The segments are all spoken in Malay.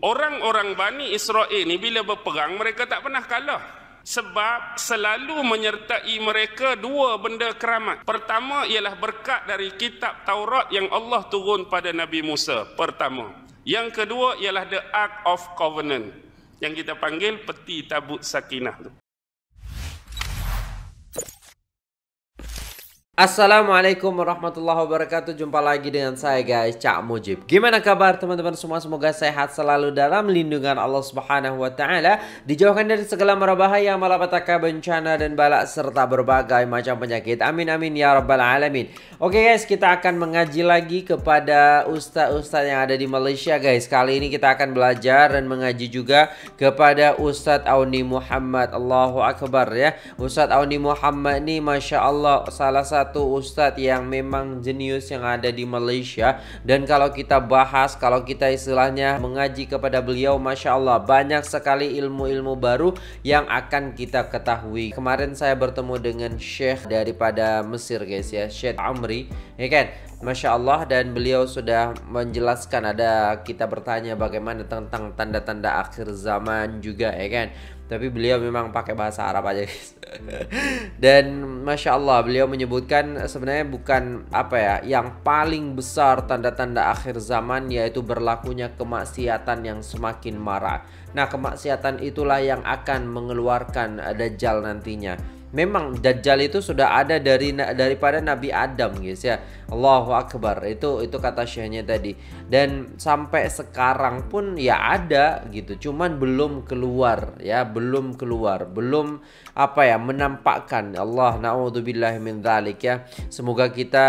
Orang-orang Bani Israel ni bila berperang mereka tak pernah kalah. Sebab selalu menyertai mereka dua benda keramat. Pertama ialah berkat dari kitab Taurat yang Allah turun pada Nabi Musa. Pertama. Yang kedua ialah the Ark of Covenant. Yang kita panggil peti tabut sakinah tu. Assalamualaikum warahmatullahi wabarakatuh. Jumpa lagi dengan saya guys, Cak Mujib. Gimana kabar teman-teman semua? Semoga sehat selalu dalam lindungan Allah Subhanahu wa taala, dijauhkan dari segala merbahaya, malapetaka, bencana dan balak serta berbagai macam penyakit. Amin amin ya rabbal alamin. Oke guys, kita akan mengaji lagi kepada ustaz-ustaz yang ada di Malaysia guys. Kali ini kita akan belajar dan mengaji juga kepada Ustaz Auni Muhammad. Allahu akbar ya. Ustaz Auni Muhammad ni masya Allah salah satu ustadz yang memang jenius yang ada di Malaysia. Dan kalau kita bahas, kalau kita istilahnya mengaji kepada beliau, masya Allah banyak sekali ilmu-ilmu baru yang akan kita ketahui. Kemarin saya bertemu dengan Syekh daripada Mesir guys ya, Syekh Amri ya kan, masya Allah. Dan beliau sudah menjelaskan, ada kita bertanya bagaimana tentang tanda-tanda akhir zaman juga ya kan. Tapi beliau memang pakai bahasa Arab aja guys. Dan masya Allah beliau menyebutkan sebenarnya bukan apa ya, yang paling besar tanda-tanda akhir zaman yaitu berlakunya kemaksiatan yang semakin marak. Nah, kemaksiatan itulah yang akan mengeluarkan Dajjal nantinya. Memang Dajjal itu sudah ada daripada Nabi Adam guys ya. Allahu akbar. Itu kata syekhnya tadi. Dan sampai sekarang pun ya ada gitu. Cuman belum keluar ya, belum keluar, belum apa ya, menampakkan. Allah na'udzubillahi min dzalik ya. Semoga kita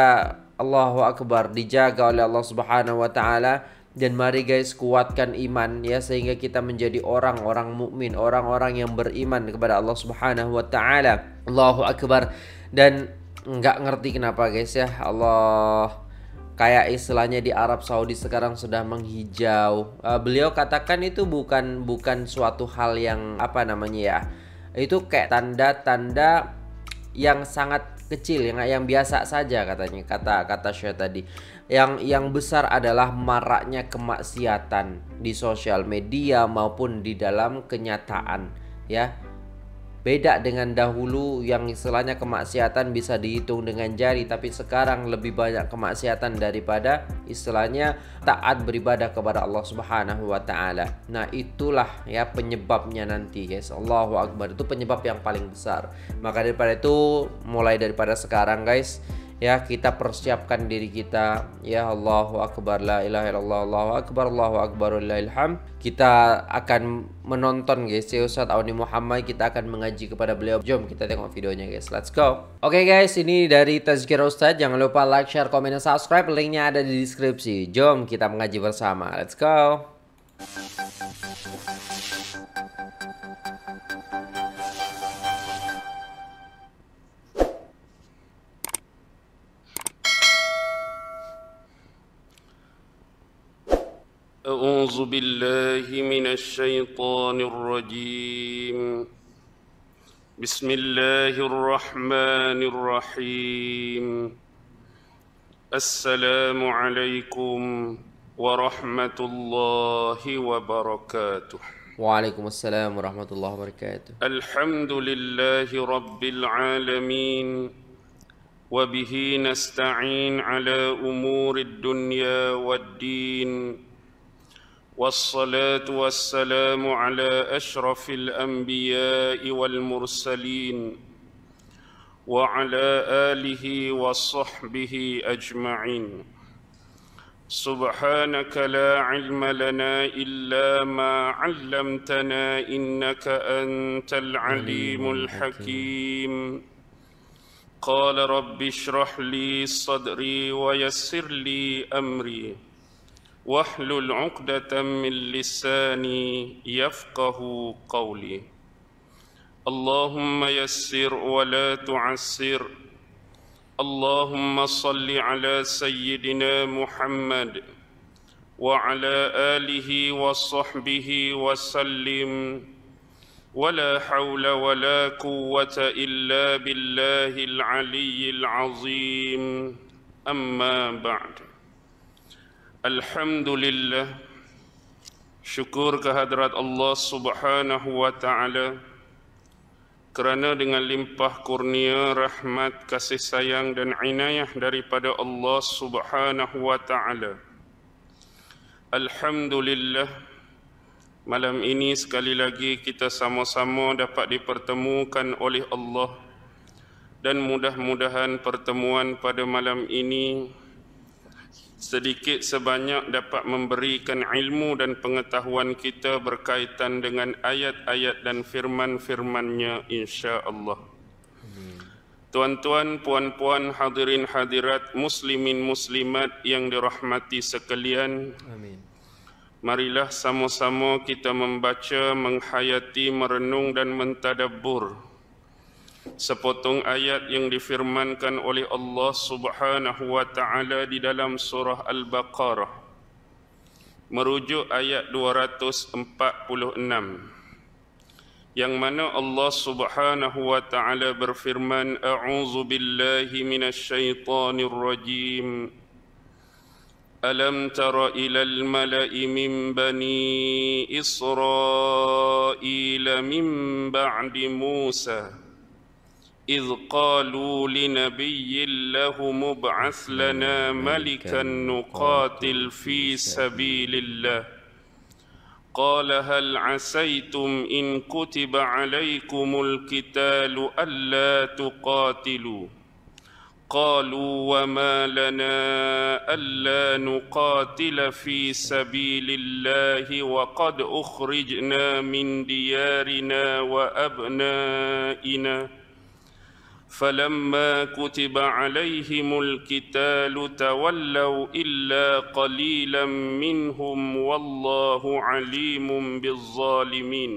Allahu akbar dijaga oleh Allah Subhanahu wa taala. Dan mari guys kuatkan iman ya, sehingga kita menjadi orang-orang mukmin, orang-orang yang beriman kepada Allah Subhanahu wa taala. Allahu akbar. Dan nggak ngerti kenapa guys ya, Allah kayak istilahnya di Arab Saudi sekarang sudah menghijau. Beliau katakan itu bukan suatu hal yang apa namanya ya, itu kayak tanda-tanda yang sangat kecil, yang biasa saja katanya, kata Syekh tadi. Yang besar adalah maraknya kemaksiatan di sosial media maupun di dalam kenyataan ya. Beda dengan dahulu yang istilahnya kemaksiatan bisa dihitung dengan jari, tapi sekarang lebih banyak kemaksiatan daripada istilahnya taat beribadah kepada Allah Subhanahu wa taala. Nah, itulah ya penyebabnya nanti guys. Allahu akbar, itu penyebab yang paling besar. Maka daripada itu mulai daripada sekarang guys ya, kita persiapkan diri kita ya. Allahu akbar, la ilaha illallah, Allahu akbar wallahil hamd. Kita akan menonton guys Ustaz Auni Muhammad, kita akan mengaji kepada beliau. Jom kita tengok videonya guys, let's go. Oke guys, ini dari Tazkirah Ustaz. Jangan lupa like, share, komen, dan subscribe. Linknya ada di deskripsi. Jom kita mengaji bersama, let's go. أعوذ بالله من الشيطان الرجيم. بسم الله الرحمن الرحيم. السلام عليكم ورحمة الله وبركاته. وعليكم السلام ورحمة الله وبركاته. الحمد لله رب العالمين. وبه نستعين على أمور الدنيا والدين. والصلاة والسلام على أشرف الأنبياء والمرسلين وعلى آله وصحبه أجمعين. سبحانك لا علم لنا إلا ما علمتنا إنك أنت العليم الحكيم. قال رب اشرح لي صدري ويسر لي أمري واحلل عقدة من لساني يفقه قولي. اللهم يسر ولا تعسر. اللهم صل على سيدنا محمد وعلى آله وصحبه وسلم. ولا حول ولا قوة إلا بالله العلي العظيم. أما بعد. Alhamdulillah Syukur kehadrat Allah Subhanahu wa ta'ala kerana dengan limpah kurnia, rahmat, kasih sayang dan inayah daripada Allah Subhanahu wa ta'ala, alhamdulillah, malam ini sekali lagi kita sama-sama dapat dipertemukan oleh Allah. Dan mudah-mudahan pertemuan pada malam ini sedikit sebanyak dapat memberikan ilmu dan pengetahuan kita berkaitan dengan ayat-ayat dan firman-firman-Nya, insya-Allah. Tuan-tuan, puan-puan, hadirin hadirat, muslimin muslimat yang dirahmati sekalian. Amin. Marilah sama-sama kita membaca, menghayati, merenung dan mentadabbur sepotong ayat yang difirmankan oleh Allah Subhanahu wa ta'ala di dalam surah Al-Baqarah, merujuk ayat 246, yang mana Allah Subhanahu wa ta'ala berfirman, a'udzu billahi minasyaitonir rajim. Alam tara ilal mala'i min bani Israel min ba'di Musa إذ قالوا لنبي له مبعث لنا ملكا نقاتل في سبيل الله قال هل عسيتم إن كتب عليكم القتال ألا تقاتلوا قالوا وما لنا ألا نقاتل في سبيل الله وقد أخرجنا من ديارنا وأبنائنا فَلَمَّا كُتِبَ عَلَيْهِمُ الْقِتَالُ تَوَلَّوْا إِلَّا قَلِيلًا مِّنْهُمْ وَاللَّهُ عَلِيمٌ بِالظَّالِمِينَ.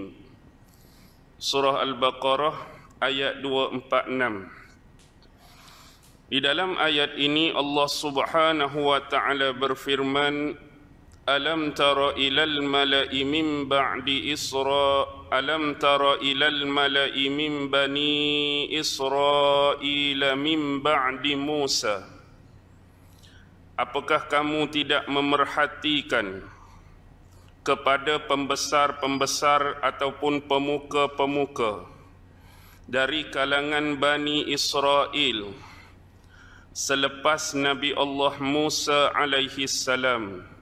Surah Al-Baqarah ayat 246. Di dalam ayat ini Allah Subhanahu wa ta'ala berfirman, alam tara ilal mala'i min ba'di Isra, alam tara ilal mala'i min bani Israil min ba'di Musa. Apakah kamu tidak memerhatikan kepada pembesar-pembesar ataupun pemuka-pemuka dari kalangan Bani Israel selepas Nabi Allah Musa alaihi salam,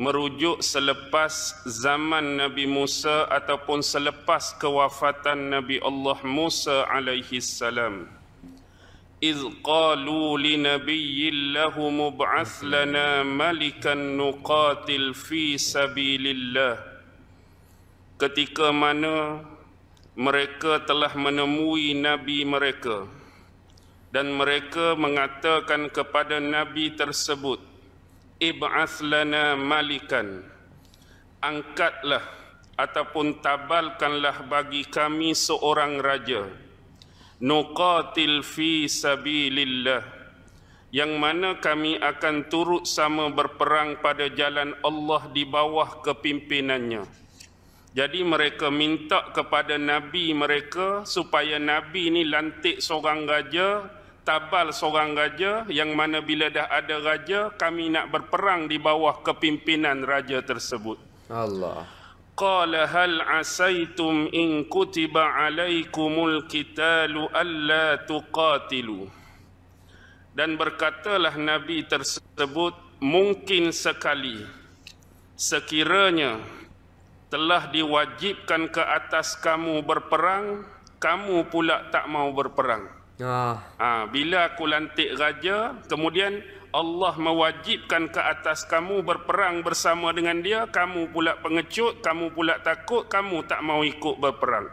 merujuk selepas zaman Nabi Musa ataupun selepas kewafatan Nabi Allah Musa alaihi salam. Iz qalu li nabiyyin lahu mub'ats lana malikan nuqatil fi sabilillah. Ketika mana mereka telah menemui nabi mereka dan mereka mengatakan kepada nabi tersebut, ib'ats lana malikan, angkatlah ataupun tabalkanlah bagi kami seorang raja, nuqatil fi sabilillah, yang mana kami akan turut sama berperang pada jalan Allah di bawah kepimpinannya. Jadi mereka minta kepada nabi mereka supaya nabi ini lantik seorang raja, tabal seorang raja, yang mana bila dah ada raja, kami nak berperang di bawah kepimpinan raja tersebut. Allah. Qala hal asaitum in kutiba alaikumul qitalu alla tuqatilu. Dan berkatalah nabi tersebut, mungkin sekali sekiranya telah diwajibkan ke atas kamu berperang, kamu pula tak mau berperang. Bila aku lantik raja, kemudian Allah mewajibkan ke atas kamu berperang bersama dengan dia, kamu pula pengecut, kamu pula takut, kamu tak mau ikut berperang.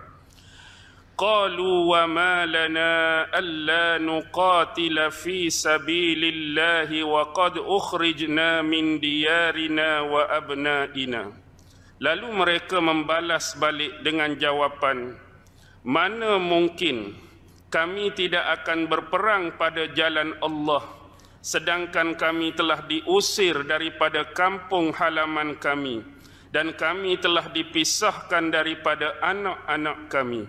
Qalu wa ma lana alla nuqatila fi sabilillah wa qad ukhrijna min diyarina wa abnaina. Lalu mereka membalas balik dengan jawapan, mana mungkin kami tidak akan berperang pada jalan Allah, sedangkan kami telah diusir daripada kampung halaman kami, dan kami telah dipisahkan daripada anak-anak kami.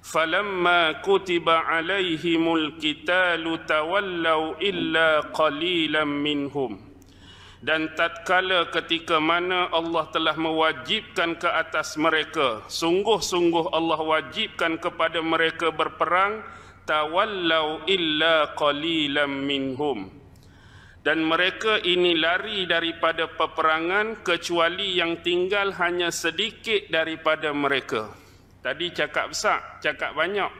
Falamma kutiba alaihimul qitalu tawallaw illa qalilan minhum. Dan tatkala ketika mana Allah telah mewajibkan ke atas mereka, sungguh-sungguh Allah wajibkan kepada mereka berperang, tawallau illa qalilam minhum. Dan mereka ini lari daripada peperangan kecuali yang tinggal hanya sedikit daripada mereka. Tadi cakap besar, cakap banyak.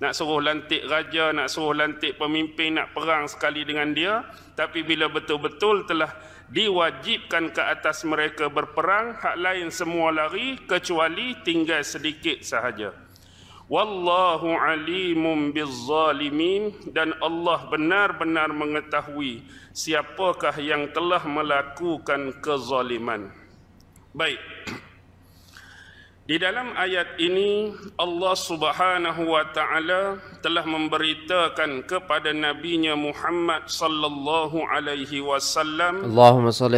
Nak suruh lantik raja, nak suruh lantik pemimpin, nak perang sekali dengan dia. Tapi bila betul-betul telah diwajibkan ke atas mereka berperang, hak lain semua lari kecuali tinggal sedikit sahaja. Wallahu alimun bizzalimin. Dan Allah benar-benar mengetahui siapakah yang telah melakukan kezaliman. Baik. Di dalam ayat ini Allah Subhanahu wa taala telah memberitakan kepada nabinya Muhammad sallallahu alaihi wasallam,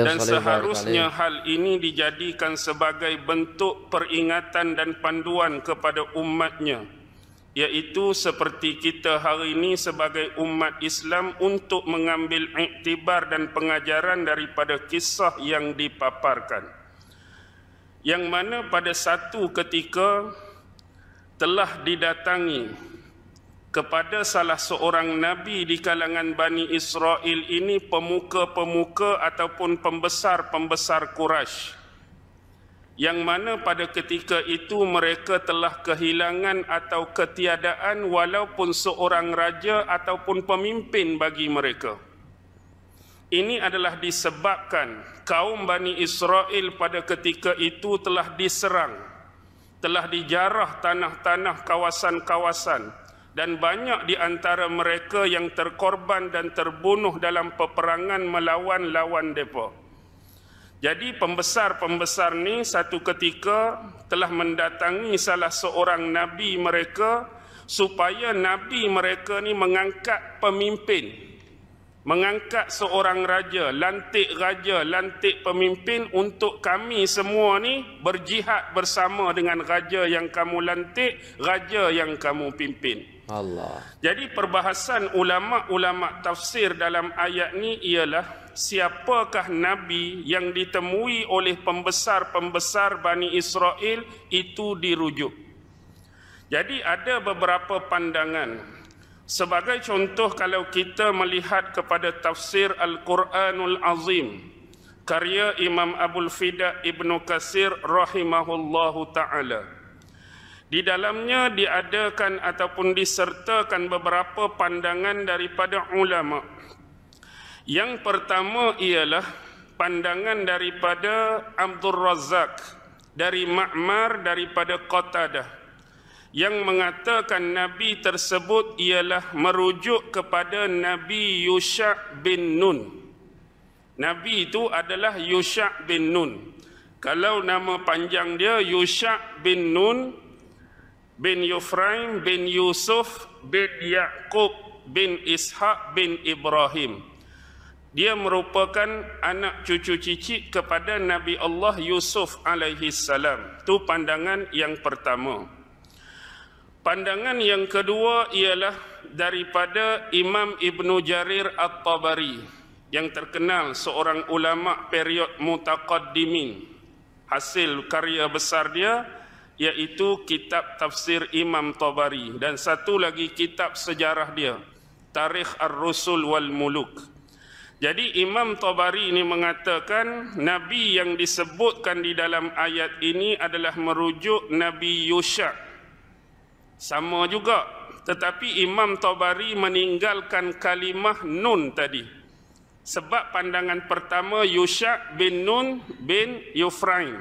dan seharusnya hal ini dijadikan sebagai bentuk peringatan dan panduan kepada umatnya, yaitu seperti kita hari ini sebagai umat Islam untuk mengambil iktibar dan pengajaran daripada kisah yang dipaparkan, yang mana pada satu ketika telah didatangi kepada salah seorang nabi di kalangan Bani Israel ini pemuka-pemuka ataupun pembesar-pembesar Quraisy, yang mana pada ketika itu mereka telah kehilangan atau ketiadaan walaupun seorang raja ataupun pemimpin bagi mereka. Ini adalah disebabkan kaum Bani Israel pada ketika itu telah diserang, telah dijarah tanah-tanah, kawasan-kawasan, dan banyak di antara mereka yang terkorban dan terbunuh dalam peperangan melawan lawan mereka. Jadi pembesar-pembesar ni satu ketika telah mendatangi salah seorang nabi mereka supaya nabi mereka ni mengangkat pemimpin, mengangkat seorang raja, lantik raja, lantik pemimpin untuk kami semua ni berjihad bersama dengan raja yang kamu lantik, raja yang kamu pimpin. Allah. Jadi perbahasan ulama-ulama tafsir dalam ayat ni ialah siapakah nabi yang ditemui oleh pembesar-pembesar Bani Israel itu dirujuk. Jadi ada beberapa pandangan. Sebagai contoh, kalau kita melihat kepada tafsir Al-Quranul Azim, karya Imam Abul Fida Ibn Kathir rahimahullahu ta'ala, di dalamnya diadakan ataupun disertakan beberapa pandangan daripada ulama. Yang pertama ialah pandangan daripada Abdul Razak, dari Ma'mar daripada Qatadah, yang mengatakan nabi tersebut ialah merujuk kepada Nabi Yusha bin Nun. Nabi itu adalah Yusha bin Nun. Kalau nama panjang dia Yusha bin Nun bin Yufraim bin Yusuf bin Ya'qub bin Ishaq bin Ibrahim. Dia merupakan anak cucu cicit kepada Nabi Allah Yusuf alaihi salam. Itu pandangan yang pertama. Pandangan yang kedua ialah daripada Imam Ibn Jarir Al-Tabari, yang terkenal seorang ulama period mutaqaddimin. Hasil karya besar dia iaitu kitab tafsir Imam Tabari dan satu lagi kitab sejarah dia, Tarikh Ar Rusul Wal-Muluk. Jadi Imam Tabari ini mengatakan nabi yang disebutkan di dalam ayat ini adalah merujuk Nabi Yusha. Sama juga, tetapi Imam Tabari meninggalkan kalimah Nun tadi. Sebab pandangan pertama Yusha bin Nun bin Yufraim,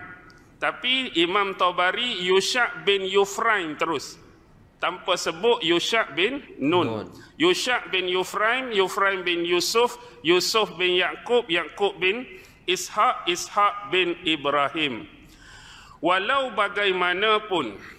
tapi Imam Tabari Yusha bin Yufraim terus, tanpa sebut Yusha bin Nun. Yusha bin Yufraim, Yufraim bin Yusuf, Yusuf bin Ya'qub, Ya'qub bin Ishaq, Ishaq bin Ibrahim. Walau bagaimanapun,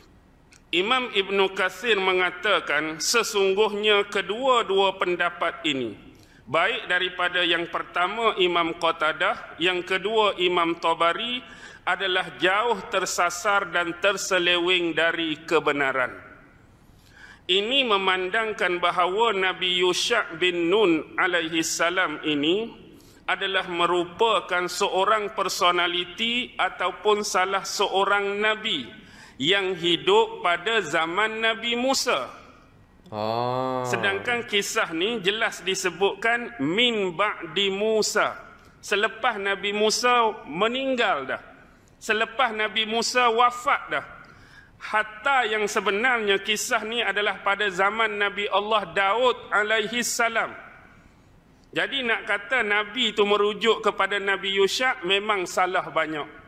Imam Ibn Kathir mengatakan sesungguhnya kedua-dua pendapat ini, baik daripada yang pertama Imam Qatadah, yang kedua Imam Tabari, adalah jauh tersasar dan terseleweng dari kebenaran. Ini memandangkan bahawa Nabi Yusha bin Nun alaihi salam ini adalah merupakan seorang personaliti ataupun salah seorang nabi yang hidup pada zaman Nabi Musa. Sedangkan kisah ni jelas disebutkan min ba'di Musa, selepas Nabi Musa meninggal dah, selepas Nabi Musa wafat dah. Hatta yang sebenarnya kisah ni adalah pada zaman Nabi Allah Dawud alaihi salam. Jadi nak kata Nabi itu merujuk kepada Nabi Yusha memang salah banyak.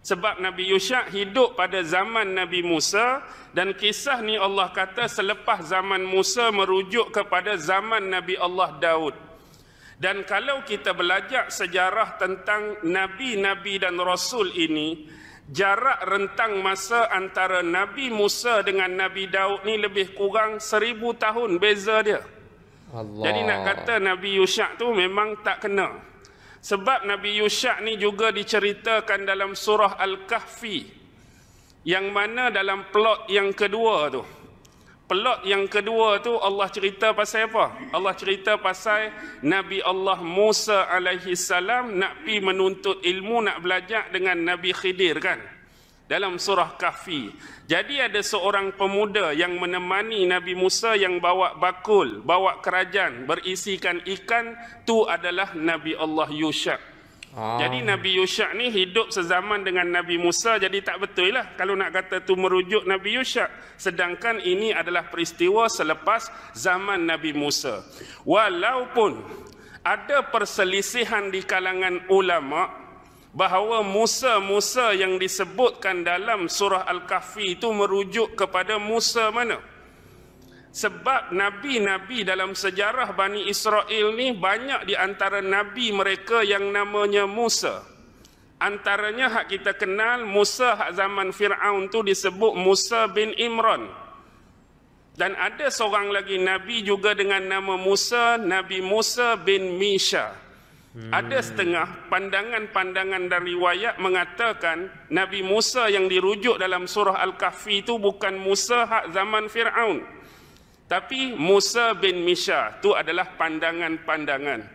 Sebab Nabi Yusha hidup pada zaman Nabi Musa, dan kisah ni Allah kata selepas zaman Musa merujuk kepada zaman Nabi Allah Daud. Dan kalau kita belajar sejarah tentang Nabi-Nabi dan Rasul ini, jarak rentang masa antara Nabi Musa dengan Nabi Daud ni lebih kurang 1000 tahun beza dia. Allah. Jadi nak kata Nabi Yusha tu memang tak kena. Sebab Nabi Yusha ni juga diceritakan dalam surah Al-Kahfi, yang mana dalam plot yang kedua tu, plot yang kedua tu Allah cerita pasal apa? Allah cerita pasal Nabi Allah Musa alaihi salam nak pi menuntut ilmu, nak belajar dengan Nabi Khidir kan, dalam surah Kahfi. Jadi ada seorang pemuda yang menemani Nabi Musa yang bawa bakul, bawa keranjang berisikan ikan, tu adalah Nabi Allah Yusha. Jadi Nabi Yusha ni hidup sezaman dengan Nabi Musa, jadi tak betul lah kalau nak kata tu merujuk Nabi Yusha. Sedangkan ini adalah peristiwa selepas zaman Nabi Musa. Walaupun ada perselisihan di kalangan ulama' bahawa Musa-Musa yang disebutkan dalam surah Al-Kahfi itu merujuk kepada Musa mana? Sebab Nabi-Nabi dalam sejarah Bani Israel ni banyak di antara Nabi mereka yang namanya Musa. Antaranya hak kita kenal Musa hak zaman Fir'aun tu disebut Musa bin Imran. Dan ada seorang lagi Nabi juga dengan nama Musa, Nabi Musa bin Misha. Ada setengah pandangan-pandangan dari riwayat mengatakan Nabi Musa yang dirujuk dalam surah Al-Kahfi itu bukan Musa hak zaman Fir'aun, tapi Musa bin Misha. Itu adalah pandangan-pandangan.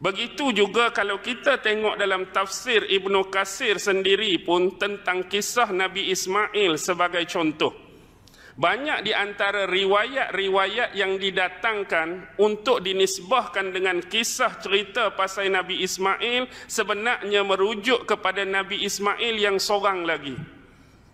Begitu juga kalau kita tengok dalam tafsir Ibn Kathir sendiri pun tentang kisah Nabi Ismail sebagai contoh. Banyak di antara riwayat-riwayat yang didatangkan untuk dinisbahkan dengan kisah cerita pasal Nabi Ismail sebenarnya merujuk kepada Nabi Ismail yang seorang lagi.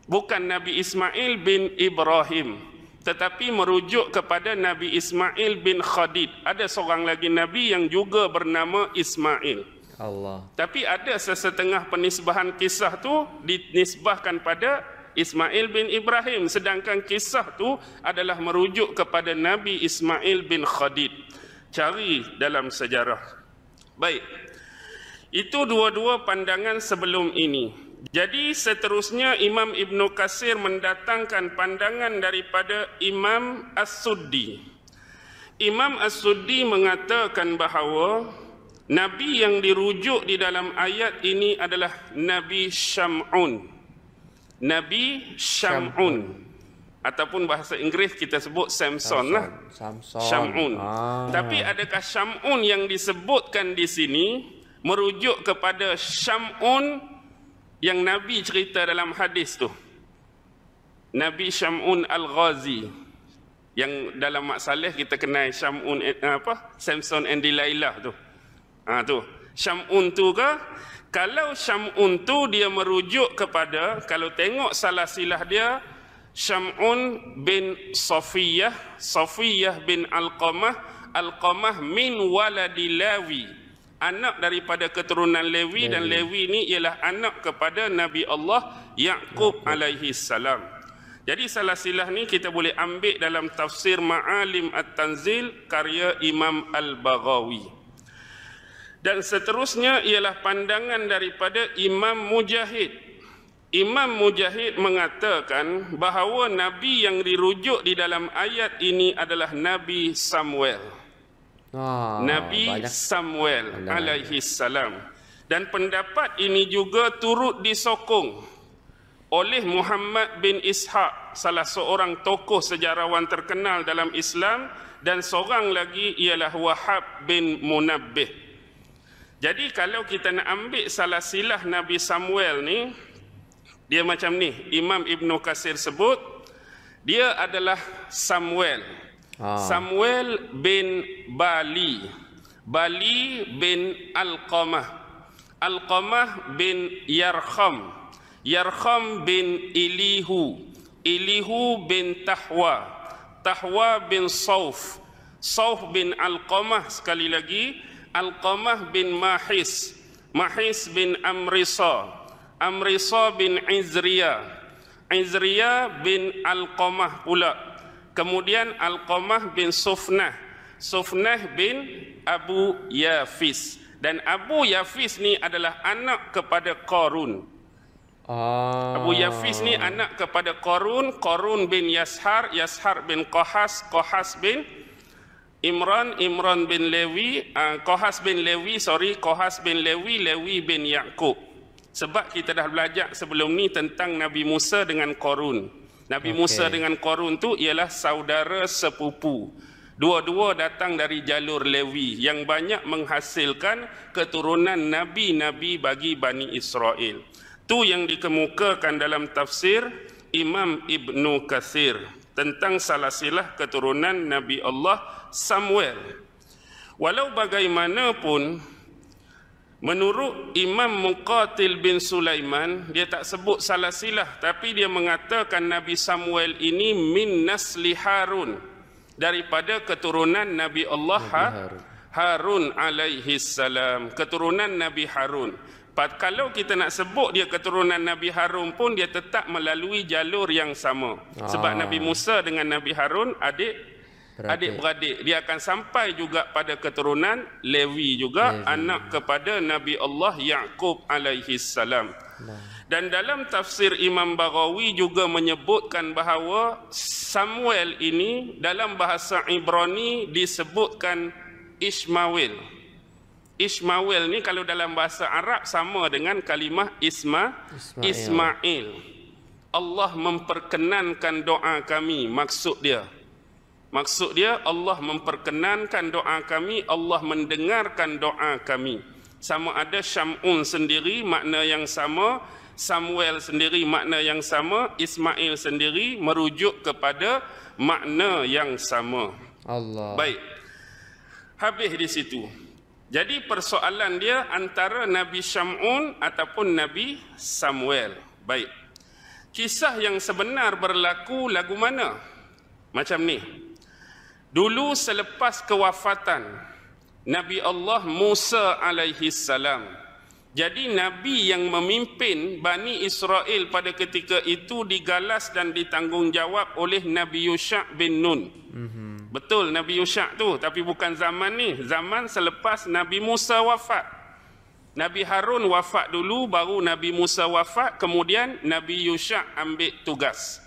Bukan Nabi Ismail bin Ibrahim, tetapi merujuk kepada Nabi Ismail bin Khadid. Ada seorang lagi Nabi yang juga bernama Ismail. Allah. Tapi ada sesetengah penisbahan kisah tu dinisbahkan pada Ismail bin Ibrahim, sedangkan kisah tu adalah merujuk kepada Nabi Ismail bin Khadid. Cari dalam sejarah. Baik, itu dua-dua pandangan sebelum ini. Jadi seterusnya Imam Ibn Kathir mendatangkan pandangan daripada Imam As-Suddi. Imam As-Suddi mengatakan bahawa Nabi yang dirujuk di dalam ayat ini adalah Nabi Syam'un. Nabi Syam'un, ataupun bahasa Inggeris kita sebut Samson lah, Syam'un. Tapi adakah Syam'un yang disebutkan di sini merujuk kepada Syam'un yang Nabi cerita dalam hadis tu, Nabi Syam'un Al-Ghazi, yang dalam Mak Saleh kita kenal Syam'un apa, Samson and Delilah tu. Ha tu Syam'un tu ke? Kalau Syam'un tu dia merujuk kepada, kalau tengok salasilah dia, Syam'un bin Safiyah, Safiyah bin Alqamah, Alqamah min waladi Lewi, anak daripada keturunan Lewi, dan Lewi ni ialah anak kepada Nabi Allah Ya'qub alaihi salam. Jadi salasilah ni kita boleh ambil dalam tafsir Ma'alim At-Tanzil karya Imam Al-Baghawi. Dan seterusnya ialah pandangan daripada Imam Mujahid. Imam Mujahid mengatakan bahawa Nabi yang dirujuk di dalam ayat ini adalah Nabi Samuel. Nabi Samuel alaihi salam. Dan pendapat ini juga turut disokong oleh Muhammad bin Ishaq, salah seorang tokoh sejarawan terkenal dalam Islam, dan seorang lagi ialah Wahab bin Munabbih. Jadi kalau kita nak ambil salasilah Nabi Samuel ni, dia macam ni. Imam Ibn Kathir sebut dia adalah Samuel. Samuel bin Bali, Bali bin Alqamah, Alqamah bin Yarkham, Yarkham bin Ilihu, Ilihu bin Tahwa, Tahwa bin Sauf, Sauf bin Alqamah, sekali lagi Alqamah bin Mahis, Mahis bin Amrisa, Amrisa bin Izriya, Izriya bin Alqamah pula. Kemudian Alqamah bin Sufnah, Sufnah bin Abu Yafis. Dan Abu Yafis ni adalah anak kepada Qarun. Abu Yafis ni anak kepada Qarun, Qarun bin Yashar, Yashar bin Qahas, Qahas bin Imran, Imran bin Lewi, Qahas bin Lewi, sorry, Qahas bin Lewi, Lewi bin Ya'qub. Sebab kita dah belajar sebelum ni tentang Nabi Musa dengan Qarun. Nabi Musa dengan Qarun tu ialah saudara sepupu. Dua-dua datang dari jalur Lewi yang banyak menghasilkan keturunan nabi-nabi bagi Bani Israel. Itu yang dikemukakan dalam tafsir Imam Ibn Kathir tentang salasilah keturunan Nabi Allah Samuel. Walau bagaimanapun, menurut Imam Muqatil bin Sulaiman, dia tak sebut salasilah, tapi dia mengatakan Nabi Samuel ini min nasli Harun, daripada keturunan Nabi Allah Harun alaihi salam, keturunan Nabi Harun. Kalau kita nak sebut dia keturunan Nabi Harun pun, dia tetap melalui jalur yang sama. Sebab Nabi Musa dengan Nabi Harun adik-beradik. Dia akan sampai juga pada keturunan Lewi juga, anak kepada Nabi Allah Ya'qub alaihi salam. Dan dalam tafsir Imam Baghawi juga menyebutkan bahawa Samuel ini dalam bahasa Ibrani disebutkan Ismail. Ismail ni kalau dalam bahasa Arab sama dengan kalimah Ismail. Allah memperkenankan doa kami, maksud dia. Maksud dia Allah memperkenankan doa kami, Allah mendengarkan doa kami. Sama ada Syam'un sendiri makna yang sama, Samuel sendiri makna yang sama, Ismail sendiri merujuk kepada makna yang sama. Allah. Baik. Habis di situ. Jadi persoalan dia antara Nabi Syam'un ataupun Nabi Samuel. Baik. Kisah yang sebenar berlaku lagu mana? Macam ni. Dulu selepas kewafatan Nabi Allah Musa alaihi salam. Jadi Nabi yang memimpin Bani Israel pada ketika itu digalas dan ditanggungjawab oleh Nabi Yusha bin Nun. Betul Nabi Yusha tu, tapi bukan zaman ni, zaman selepas Nabi Musa wafat. Nabi Harun wafat dulu, baru Nabi Musa wafat, kemudian Nabi Yusha ambil tugas.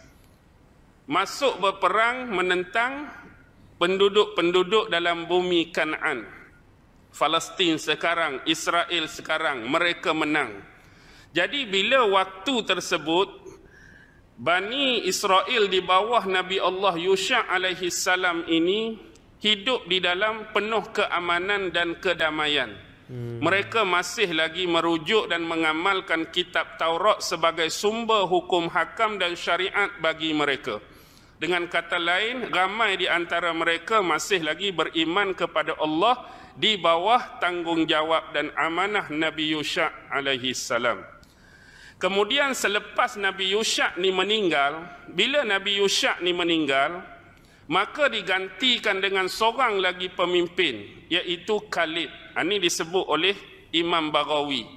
Masuk berperang menentang penduduk-penduduk dalam bumi Kanaan. Palestin sekarang, Israel sekarang, mereka menang. Jadi bila waktu tersebut Bani Israel di bawah Nabi Allah Yusha alaihi salam ini hidup di dalam penuh keamanan dan kedamaian. Mereka masih lagi merujuk dan mengamalkan kitab Taurat sebagai sumber hukum hakam dan syariat bagi mereka. Dengan kata lain, ramai di antara mereka masih lagi beriman kepada Allah di bawah tanggungjawab dan amanah Nabi Yusha alaihi salam. Kemudian selepas Nabi Yusha ni meninggal, bila Nabi Yusha ni meninggal, maka digantikan dengan seorang lagi pemimpin, iaitu Kalib. Ini disebut oleh Imam Baghawi.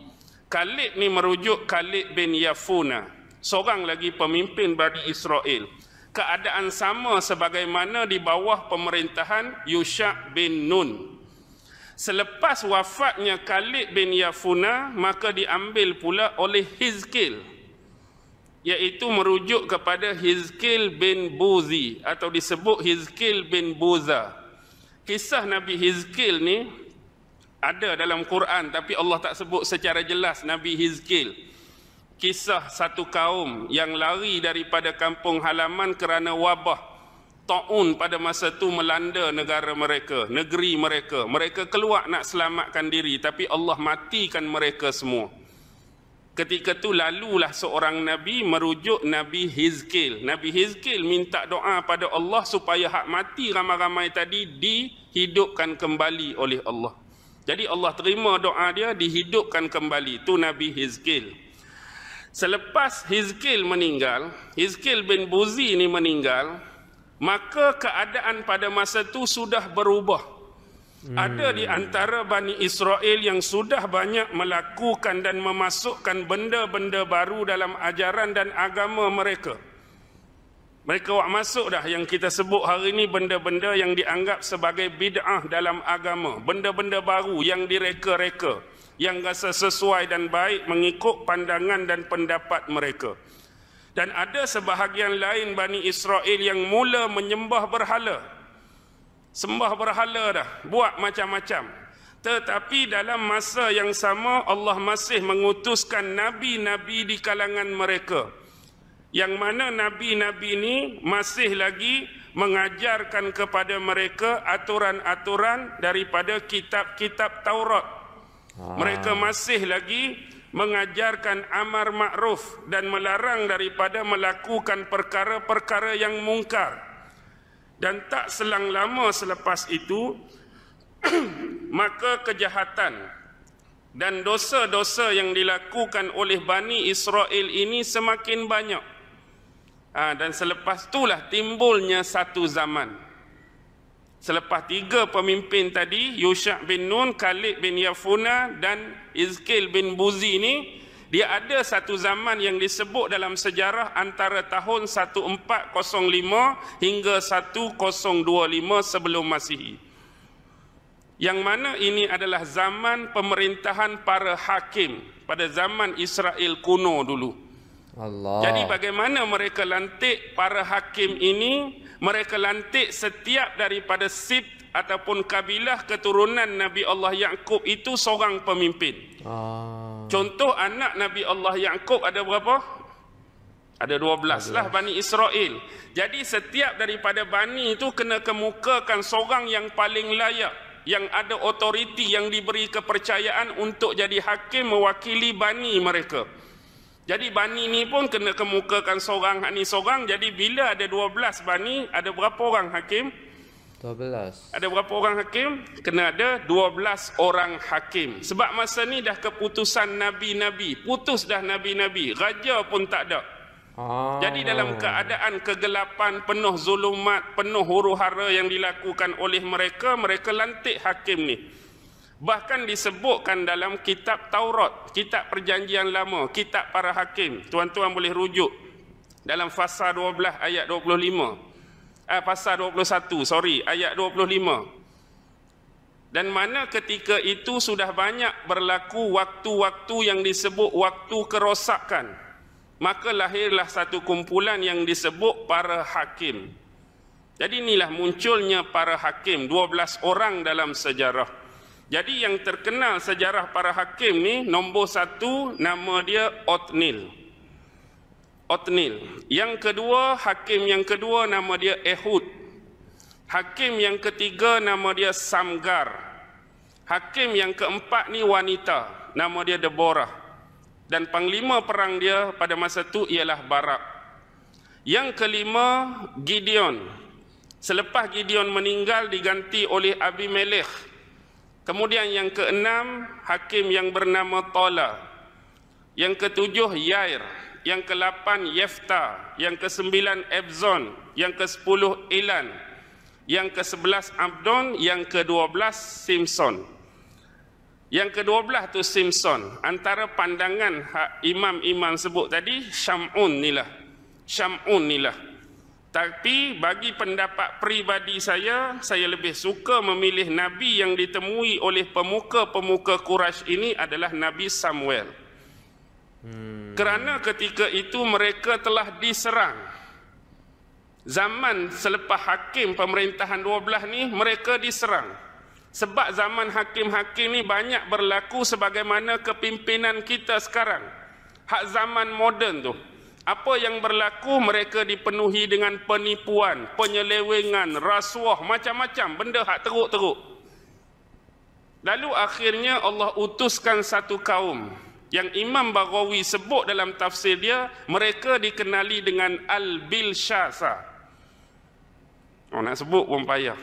Kalib ni merujuk Kalib bin Yafuna, seorang lagi pemimpin Bani Israel. Keadaan sama sebagaimana di bawah pemerintahan Yusha bin Nun. Selepas wafatnya Kalib bin Yafuna, maka diambil pula oleh Hizkil, iaitu merujuk kepada Hizkil bin Buzi atau disebut Hizkil bin Buza. Kisah Nabi Hizkil ni ada dalam Quran, tapi Allah tak sebut secara jelas Nabi Hizkil. Kisah satu kaum yang lari daripada kampung halaman kerana wabah. Ta'un pada masa itu melanda negara mereka, negeri mereka. Mereka keluar nak selamatkan diri, tapi Allah matikan mereka semua. Ketika itu lalulah seorang Nabi merujuk Nabi Hizkil. Nabi Hizkil minta doa pada Allah supaya hak mati ramai-ramai tadi dihidupkan kembali oleh Allah. Jadi Allah terima doa dia, dihidupkan kembali. Itu Nabi Hizkil. Selepas Hizkil meninggal, Hizkil bin Buzi ini meninggal, maka keadaan pada masa itu sudah berubah. Ada di antara Bani Israel yang sudah banyak melakukan dan memasukkan benda-benda baru dalam ajaran dan agama mereka. Mereka buat masuk dah yang kita sebut hari ini benda-benda yang dianggap sebagai bid'ah dalam agama. Benda-benda baru yang direka-reka, yang rasa sesuai dan baik mengikut pandangan dan pendapat mereka. Dan ada sebahagian lain Bani Israel yang mula menyembah berhala. Sembah berhala dah, buat macam-macam. Tetapi dalam masa yang sama Allah masih mengutuskan nabi-nabi di kalangan mereka, yang mana nabi-nabi ini masih lagi mengajarkan kepada mereka aturan-aturan daripada kitab-kitab Taurat. Mereka masih lagi mengajarkan amar ma'ruf dan melarang daripada melakukan perkara-perkara yang mungkar. Dan tak selang lama selepas itu maka kejahatan dan dosa-dosa yang dilakukan oleh Bani Israel ini semakin banyak. Dan selepas itulah timbulnya satu zaman. Selepas tiga pemimpin tadi, Yusha bin Nun, Kalib bin Yafuna dan Hizkil bin Buzi ini, dia ada satu zaman yang disebut dalam sejarah antara tahun 1405 hingga 1025 sebelum Masihi. Yang mana ini adalah zaman pemerintahan para hakim pada zaman Israel kuno dulu. Allah. Jadi bagaimana mereka lantik para hakim ini? Mereka lantik setiap daripada sibt ataupun kabilah keturunan Nabi Allah Ya'qub itu seorang pemimpin. Contoh anak Nabi Allah Ya'qub ada berapa? Ada 12 lah Bani Israel. Jadi setiap daripada Bani itu kena kemukakan seorang yang paling layak, yang ada otoriti, yang diberi kepercayaan untuk jadi hakim mewakili Bani mereka. Jadi Bani ni pun kena kemukakan seorang. Jadi bila ada 12 Bani, ada berapa orang hakim? 12. Ada berapa orang hakim? Kena ada 12 orang hakim. Sebab masa ni dah keputusan nabi-nabi. Putus dah nabi-nabi. Raja pun tak ada. Jadi dalam keadaan kegelapan, penuh zulumat, penuh huru-hara yang dilakukan oleh mereka, mereka lantik hakim ni. Bahkan disebutkan dalam kitab Taurat, kitab perjanjian lama, kitab para hakim. Tuan-tuan boleh rujuk dalam Fasal 12 ayat 25. Pasal 21, ayat 25. Dan mana ketika itu sudah banyak berlaku waktu-waktu yang disebut waktu kerosakan. Maka lahirlah satu kumpulan yang disebut para hakim. Jadi inilah munculnya para hakim, 12 orang dalam sejarah. Jadi yang terkenal sejarah para hakim ni, nombor satu, nama dia Otnil. Yang kedua, hakim yang kedua nama dia Ehud. Hakim yang ketiga nama dia Samgar. Hakim yang keempat ni wanita, nama dia Deborah. Dan panglima perang dia pada masa itu ialah Barak. Yang kelima, Gideon. Selepas Gideon meninggal diganti oleh Abimelech. Kemudian yang keenam, hakim yang bernama Tola. Yang ketujuh, Yair. Yang ke-8 Yefta, yang ke-9 Ebzon, yang ke-10 Ilan, yang ke-11 Abdon, yang ke-12 Simson. Yang ke-12 tu Simson. Antara pandangan imam-imam sebut tadi, Syam'un nilah. Tapi bagi pendapat peribadi saya lebih suka memilih nabi yang ditemui oleh pemuka-pemuka Quraisy ini adalah Nabi Samuel. Kerana ketika itu mereka telah diserang. Zaman selepas hakim pemerintahan 12 ni, mereka diserang. Sebab zaman hakim-hakim ni banyak berlaku sebagaimana kepimpinan kita sekarang. Hak zaman moden tu. Apa yang berlaku, mereka dipenuhi dengan penipuan, penyelewengan, rasuah, macam-macam benda hak teruk-teruk. Lalu akhirnya Allah utuskan satu kaum yang Imam Baghawi sebut dalam tafsir dia, mereka dikenali dengan Al-Bilshasa. Oh, nak sebut pun payah.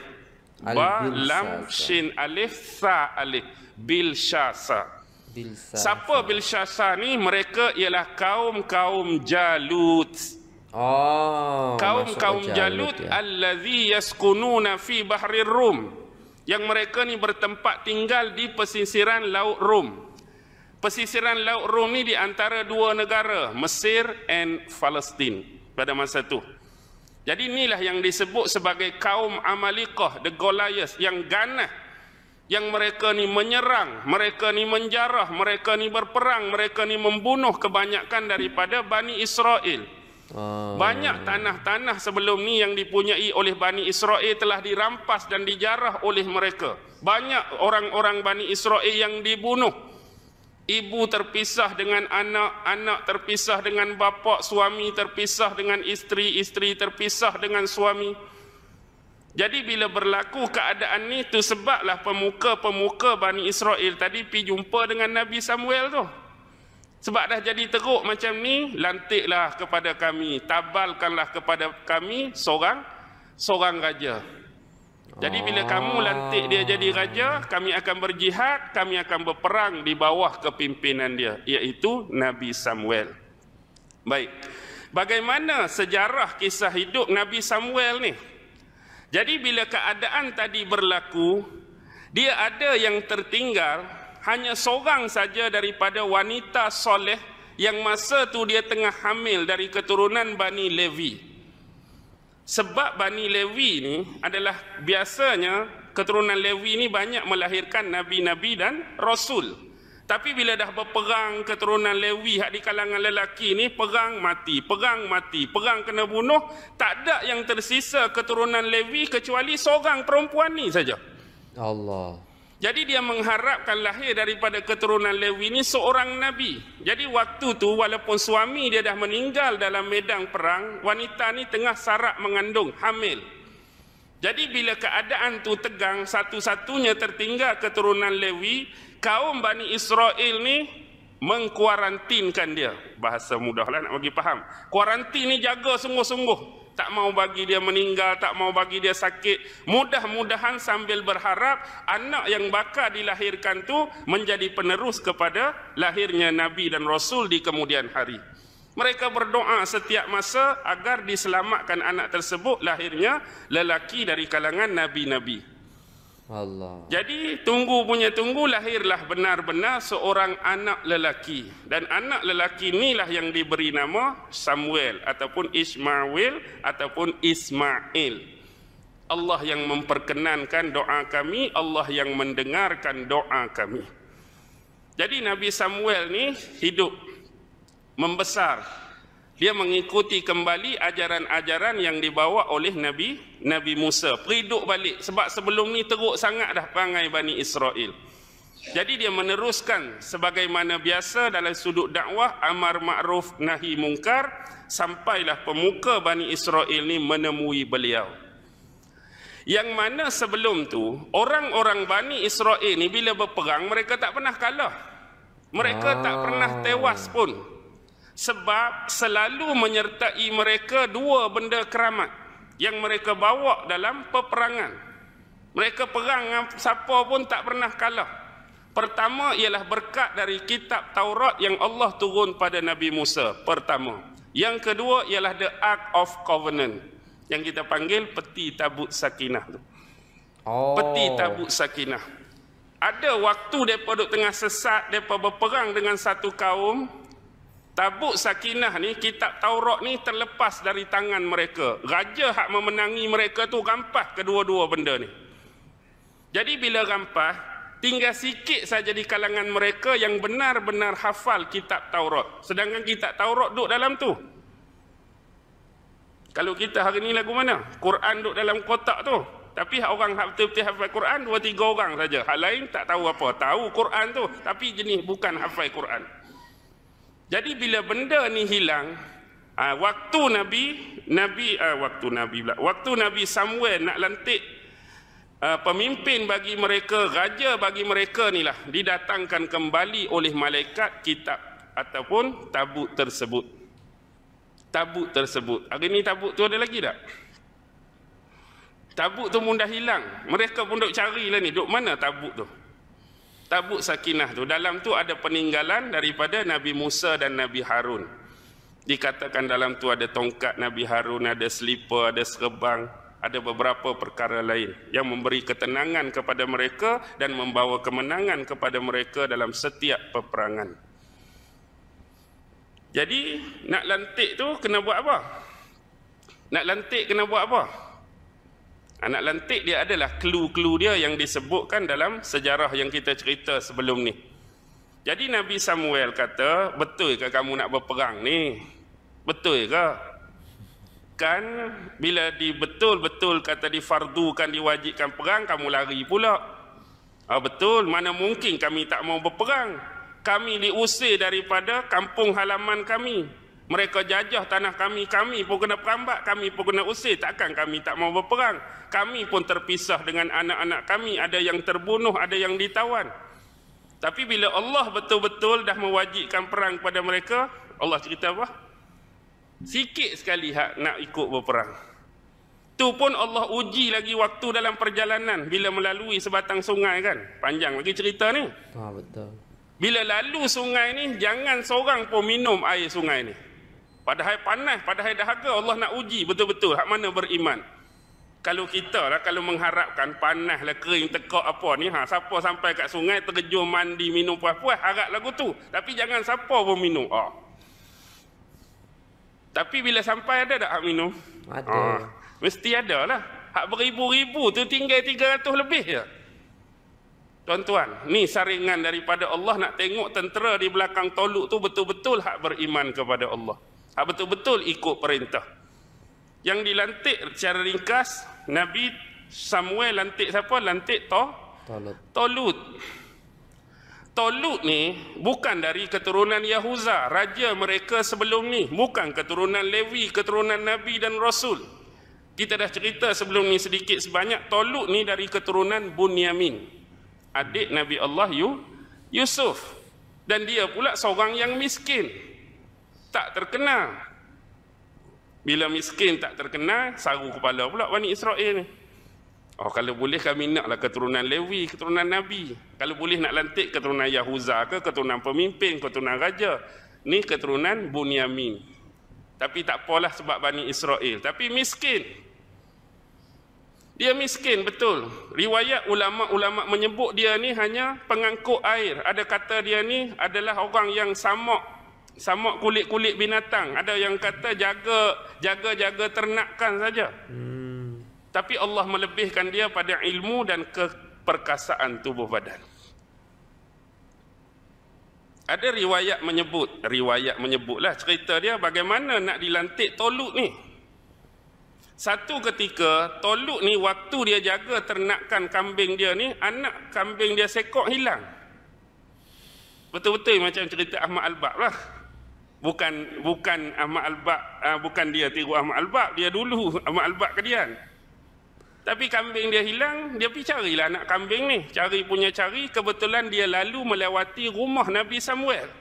Ba, lam, shin, alif, sa, alif. Bilshasa. Bilshasa. Siapa Bilshasa ni? Mereka ialah kaum-kaum Jalut. Oh, kaum-kaum Jalut, ya. Allazi yaskununa fi bahri Rum, yang mereka ni bertempat tinggal di pesisiran Laut Rum. Pesisiran Laut Rum ni di antara dua negara, Mesir and Palestin pada masa tu. Jadi inilah yang disebut sebagai kaum Amalikah, the Goliath, yang ganah, yang mereka ni menyerang, mereka ni menjarah, mereka ni berperang, mereka ni membunuh kebanyakan daripada Bani Israel. Banyak tanah-tanah sebelum ni yang dipunyai oleh Bani Israel telah dirampas dan dijarah oleh mereka. Banyak orang-orang Bani Israel yang dibunuh. Ibu terpisah dengan anak, anak terpisah dengan bapak, suami terpisah dengan isteri, isteri terpisah dengan suami. Jadi bila berlaku keadaan ni, tu sebablah pemuka-pemuka Bani Israel tadi pergi jumpa dengan Nabi Samuel tu. Sebab dah jadi teruk macam ni, lantiklah kepada kami, tabalkanlah kepada kami seorang raja. Jadi bila kamu lantik dia jadi raja, kami akan berjihad, kami akan berperang di bawah kepimpinan dia, iaitu Nabi Samuel. Baik, bagaimana sejarah kisah hidup Nabi Samuel ni? Jadi bila keadaan tadi berlaku, dia ada yang tertinggal, hanya seorang saja daripada wanita soleh yang masa tu dia tengah hamil dari keturunan Bani Levi. Sebab Bani Levi ni adalah biasanya keturunan Levi ni banyak melahirkan nabi-nabi dan rasul. Tapi bila dah berperang keturunan Lewi hak di kalangan lelaki ni, perang mati, perang mati, perang kena bunuh, tak ada yang tersisa keturunan Lewi kecuali seorang perempuan ni saja. Allah. Jadi dia mengharapkan lahir daripada keturunan Lewi ni seorang nabi. Jadi waktu tu walaupun suami dia dah meninggal dalam medan perang, wanita ni tengah sarak mengandung, hamil. Jadi bila keadaan tu tegang, satu-satunya tertinggal keturunan Lewi, kaum Bani Israel ni mengkuarantinkan dia. Bahasa mudahlah nak bagi faham. Kuarantin ni jaga sungguh-sungguh. Tak mau bagi dia meninggal, tak mau bagi dia sakit. Mudah-mudahan sambil berharap anak yang bakal dilahirkan tu menjadi penerus kepada lahirnya Nabi dan Rasul di kemudian hari. Mereka berdoa setiap masa agar diselamatkan anak tersebut, lahirnya lelaki dari kalangan Nabi-Nabi. Allah. Jadi tunggu punya tunggu, lahirlah benar-benar seorang anak lelaki. Dan anak lelaki inilah yang diberi nama Samuel ataupun Ismail ataupun Ismail. Allah yang memperkenankan doa kami, Allah yang mendengarkan doa kami. Jadi Nabi Samuel ni hidup, membesar. Dia mengikuti kembali ajaran-ajaran yang dibawa oleh Nabi Musa. Periduk balik, sebab sebelum ni teruk sangat dah perangai Bani Israel. Jadi dia meneruskan sebagaimana biasa dalam sudut dakwah, amar ma'ruf nahi mungkar, sampailah pemuka Bani Israel ni menemui beliau. Yang mana sebelum tu orang-orang Bani Israel ni bila berperang mereka tak pernah kalah. Mereka tak pernah tewas pun. Sebab selalu menyertai mereka dua benda keramat yang mereka bawa dalam peperangan. Mereka perang dengan siapa pun tak pernah kalah. Pertama ialah berkat dari kitab Taurat yang Allah turun pada Nabi Musa. Pertama. Yang kedua ialah the Ark of Covenant, yang kita panggil peti tabut sakinah tu. Peti tabut sakinah. Ada waktu mereka duduk tengah sesat, mereka berperang dengan satu kaum, tabut sakinah ni, kitab Taurat ni terlepas dari tangan mereka. Raja hak memenangi mereka tu rampas kedua-dua benda ni. Jadi bila rampas, tinggal sikit saja di kalangan mereka yang benar-benar hafal kitab Taurat. Sedangkan kitab Taurat duduk dalam tu. Kalau kita hari ni lagu mana? Quran duduk dalam kotak tu. Tapi orang hak betul-betul hafal Quran, dua tiga orang saja. Hak lain tak tahu apa. Tahu Quran tu, tapi jenis bukan hafal Quran. Jadi bila benda ni hilang, Waktu Nabi Samuel nak lantik pemimpin bagi mereka, raja bagi mereka ni lah, didatangkan kembali oleh malaikat kitab ataupun tabut tersebut. Tabut tersebut, hari ni tabut tu ada lagi tak? Tabut tu mudah hilang. Mereka pun duk cari lah ni, duk mana tabut tu? Tabut sakinah tu, dalam tu ada peninggalan daripada Nabi Musa dan Nabi Harun. Dikatakan dalam tu ada tongkat Nabi Harun, ada selipar, ada serbang, ada beberapa perkara lain yang memberi ketenangan kepada mereka dan membawa kemenangan kepada mereka dalam setiap peperangan. Jadi nak lantik tu kena buat apa? Nak lantik kena buat apa? Nak lantik dia adalah clue-clue dia yang disebutkan dalam sejarah yang kita cerita sebelum ni. Jadi Nabi Samuel kata, betul ke kamu nak berperang ni? Betul ke? Kan bila dibetul-betul kata difardukan, diwajibkan perang, kamu lari pula. Betul, mana mungkin kami tak mau berperang. Kami diusir daripada kampung halaman kami. Mereka jajah tanah kami, kami pun kena perambat, kami pun kena usir. Takkan kami tak mau berperang. Kami pun terpisah dengan anak-anak kami, ada yang terbunuh, ada yang ditawan. Tapi bila Allah betul-betul dah mewajibkan perang kepada mereka, Allah cerita apa? Sikit sekali hak nak ikut berperang. Tu pun Allah uji lagi waktu dalam perjalanan, bila melalui sebatang sungai kan. Panjang lagi cerita ni. Ha, betul. Bila lalu sungai ni, jangan seorang pun minum air sungai ni. Padahal panas, padahal dahaga, Allah nak uji betul-betul hak mana beriman. Kalau kita lah, kalau mengharapkan panas lah, kering, tekak apa ni, siapa sampai kat sungai, terjun, mandi, minum puas-puas, harap lagu tu. Tapi jangan siapa pun minum. Tapi bila sampai ada tak hak minum? Ada. Mesti ada lah. Hak beribu-ribu tu tinggal 300 lebih je. Tuan-tuan, ni saringan daripada Allah nak tengok tentera di belakang Tolut tu betul-betul hak beriman kepada Allah. Hak betul-betul ikut perintah. Yang dilantik secara ringkas, Nabi Samuel lantik siapa? Lantik Tolut. Tolut ni bukan dari keturunan Yahuza, raja mereka sebelum ni. Bukan keturunan Levi, keturunan Nabi dan Rasul. Kita dah cerita sebelum ni sedikit sebanyak, Tolut ni dari keturunan Bunyamin, adik Nabi Allah Yusuf. Dan dia pula seorang yang miskin, tak terkenal. Bila miskin tak terkenal, saru kepala pula Bani Israel ni. Kalau boleh kami naklah keturunan Lewi, keturunan Nabi. Kalau boleh nak lantik keturunan Yahuza ke, keturunan pemimpin, keturunan raja. Ni keturunan Bunyamin. Tapi tak apalah sebab Bani Israel. Tapi miskin. Dia miskin betul. Riwayat ulama' menyebut dia ni hanya pengangkut air. Ada kata dia ni adalah orang yang samak kulit-kulit binatang. Ada yang kata jaga ternakan saja. Tapi Allah melebihkan dia pada ilmu dan keperkasaan tubuh badan. Ada riwayat menyebutlah cerita dia bagaimana nak dilantik Tolut ni. Satu ketika Tolut ni waktu dia jaga ternakan kambing dia ni, anak kambing dia sekok hilang. Betul-betul macam cerita Ahmad Al-Bab lah. Bukan Ahmad Al-Bab, bukan dia tiru Ahmad Al-Bab, dia dulu Ahmad Al-Bab kedian. Tapi kambing dia hilang, dia pergi carilah anak kambing ni. Cari, kebetulan dia lalu melewati rumah Nabi Samuel.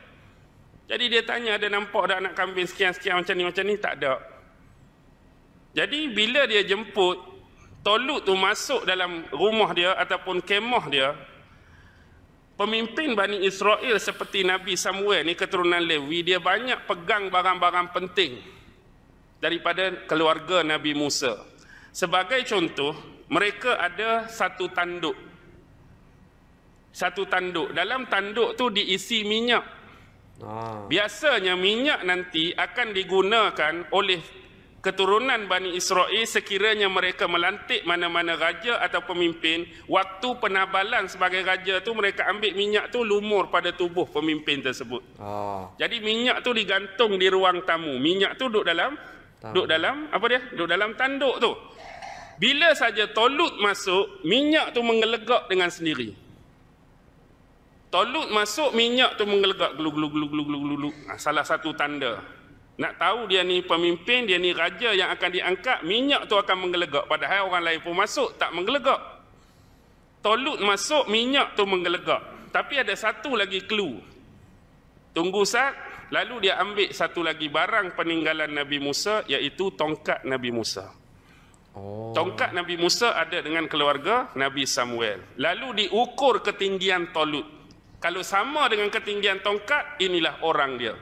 Jadi dia tanya, ada nampak tak anak kambing sekian-sekian macam ni? Tak ada. Jadi bila dia jemput, Tolut tu masuk dalam rumah dia ataupun kemah dia. Pemimpin Bani Israel seperti Nabi Samuel ni, keturunan Lewi, dia banyak pegang barang-barang penting daripada keluarga Nabi Musa. Sebagai contoh, mereka ada satu tanduk. Satu tanduk. Dalam tanduk tu diisi minyak. Biasanya minyak nanti akan digunakan oleh keturunan Bani Israel sekiranya mereka melantik mana-mana raja atau pemimpin. Waktu penabalan sebagai raja tu, mereka ambil minyak tu lumur pada tubuh pemimpin tersebut. Jadi minyak tu digantung di ruang tamu. Minyak tu duduk dalam tanduk tu. Bila saja Tolut masuk, minyak tu menggelegak dengan sendiri. Tolut masuk, minyak tu menggelegak, glug glug glug glug glug. Salah satu tanda. Nak tahu dia ni pemimpin, dia ni raja yang akan diangkat, minyak tu akan menggelegak. Padahal orang lain pun masuk, tak menggelegak. Tolut masuk, minyak tu menggelegak. Tapi ada satu lagi clue. Tunggu sat, lalu dia ambil satu lagi barang peninggalan Nabi Musa, iaitu tongkat Nabi Musa. Oh. Tongkat Nabi Musa ada dengan keluarga Nabi Samuel. Lalu diukur ketinggian Tolut. Kalau sama dengan ketinggian tongkat, inilah orang dia.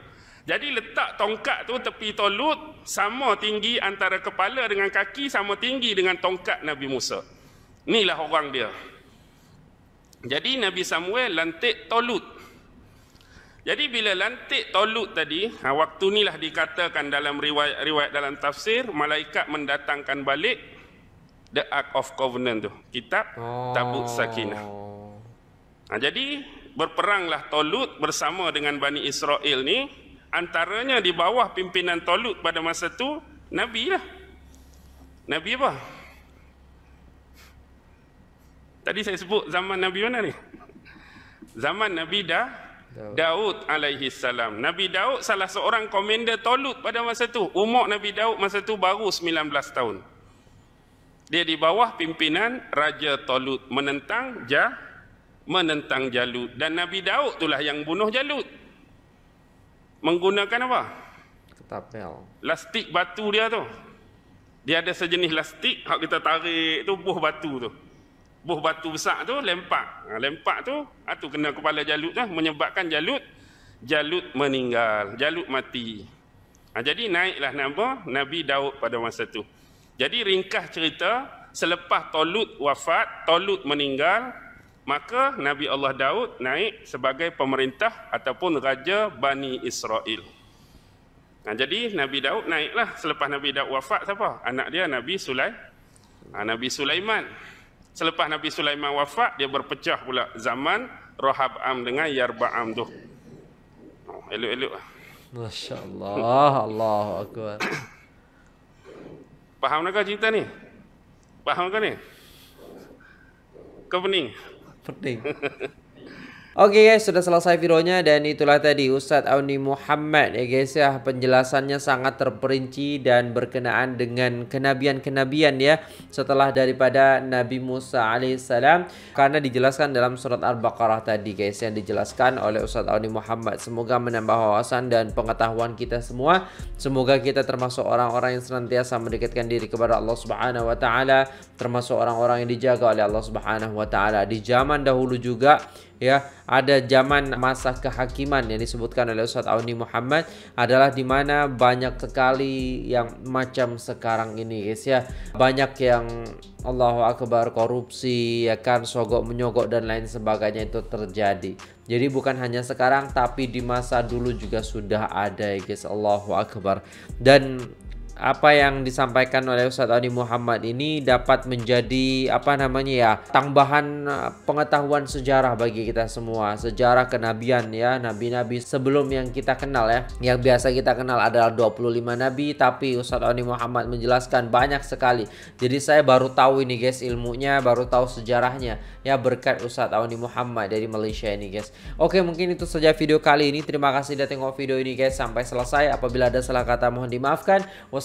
Jadi letak tongkat tu tepi Tolut, sama tinggi antara kepala dengan kaki, sama tinggi dengan tongkat Nabi Musa. Inilah orang dia. Jadi Nabi Samuel lantik Tolut. Jadi bila lantik Tolut tadi, waktu inilah dikatakan dalam riwayat dalam tafsir, malaikat mendatangkan balik the Ark of Covenant tu, kitab Tabut Sakinah. Jadi berperanglah Tolut bersama dengan Bani Israel ni, antaranya di bawah pimpinan Tolut pada masa tu Nabi lah. Nabi apa? Tadi saya sebut zaman Nabi mana ni? Zaman Nabi Dawud alaihi salam. Nabi Dawud salah seorang komander Tolut pada masa tu. Umur Nabi Dawud masa tu baru 19 tahun. Dia di bawah pimpinan Raja Tolut menentang Jalut, dan Nabi Dawud itulah yang bunuh Jalut. Menggunakan apa? Ketapel. Lastik batu dia tu. Dia ada sejenis lastik, hak kita tarik tu buh batu tu. Buh batu besar tu lempak. Lempak tu, tu kena kepala Jalut lah, menyebabkan Jalut meninggal. Jalut mati. Jadi naiklah nama Nabi Daud pada masa tu. Jadi ringkas cerita, selepas Tolut wafat, Tolut meninggal, maka Nabi Allah Daud naik sebagai pemerintah ataupun raja Bani Israel. Jadi Nabi Daud naiklah. Selepas Nabi Daud wafat, siapa? Anak dia Nabi Sulaiman. Selepas Nabi Sulaiman wafat, dia berpecah pula zaman Rohab'am dengan Yarba'am tu. Elok-elok. Masya Allah. Allahu Akbar. Faham nak cerita ni? Faham ke ni? Kau pening? Pening. Oke guys, sudah selesai videonya, dan itulah tadi Ustaz Auni Muhammad ya guys ya, penjelasannya sangat terperinci dan berkenaan dengan kenabian-kenabian ya setelah daripada Nabi Musa alaihissalam, karena dijelaskan dalam surat Al-Baqarah tadi guys yang dijelaskan oleh Ustaz Auni Muhammad. Semoga menambah wawasan dan pengetahuan kita semua. Semoga kita termasuk orang-orang yang senantiasa mendekatkan diri kepada Allah Subhanahu wa taala, termasuk orang-orang yang dijaga oleh Allah Subhanahu wa taala. Di zaman dahulu juga ya, ada zaman masa kehakiman yang disebutkan oleh Ustaz Auni Muhammad adalah dimana banyak sekali yang macam sekarang ini guys ya. Banyak yang Allahu Akbar, korupsi ya kan, sogok menyogok dan lain sebagainya itu terjadi. Jadi bukan hanya sekarang, tapi di masa dulu juga sudah ada ya guys. Allahu Akbar. Dan apa yang disampaikan oleh Ustaz Auni Muhammad ini dapat menjadi tambahan pengetahuan sejarah bagi kita semua. Sejarah kenabian ya, nabi-nabi sebelum yang kita kenal ya. Yang biasa kita kenal adalah 25 nabi, tapi Ustaz Auni Muhammad menjelaskan banyak sekali. Jadi saya baru tahu ini guys ilmunya, baru tahu sejarahnya ya berkat Ustaz Auni Muhammad dari Malaysia ini guys. Oke, mungkin itu saja video kali ini. Terima kasih sudah tengok video ini guys sampai selesai. Apabila ada salah kata mohon dimaafkan.